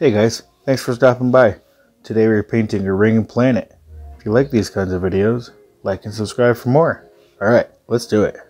Hey guys, thanks for stopping by. Today we're painting a ring planet. If you like these kinds of videos, like and subscribe for more. Alright, let's do it.